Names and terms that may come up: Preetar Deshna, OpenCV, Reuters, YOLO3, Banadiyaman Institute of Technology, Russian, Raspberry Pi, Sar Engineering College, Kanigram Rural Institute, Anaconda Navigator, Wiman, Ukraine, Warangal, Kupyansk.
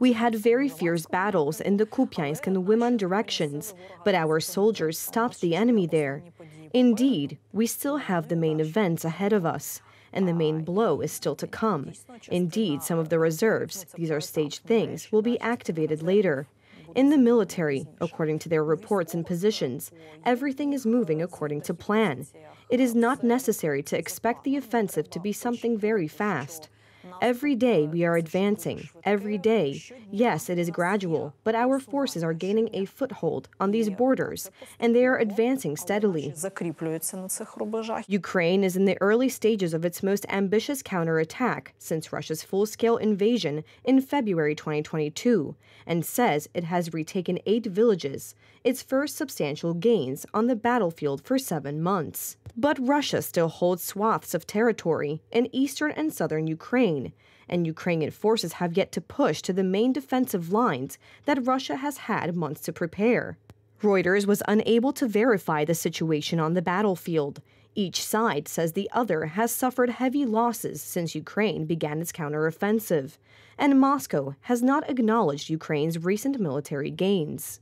We had very fierce battles in the Kupyansk and the Wiman directions, but our soldiers stopped the enemy there. Indeed, we still have the main events ahead of us, and the main blow is still to come. Indeed, some of the reserves, these are staged things, will be activated later. In the military, according to their reports and positions, everything is moving according to plan. It is not necessary to expect the offensive to be something very fast. Every day we are advancing, every day. Yes, it is gradual, but our forces are gaining a foothold on these borders, and they are advancing steadily. Ukraine is in the early stages of its most ambitious counterattack since Russia's full-scale invasion in February 2022, and says it has retaken 8 villages, its first substantial gains on the battlefield for 7 months. But Russia still holds swaths of territory in eastern and southern Ukraine, and Ukrainian forces have yet to push to the main defensive lines that Russia has had months to prepare. Reuters was unable to verify the situation on the battlefield. Each side says the other has suffered heavy losses since Ukraine began its counteroffensive, and Moscow has not acknowledged Ukraine's recent military gains.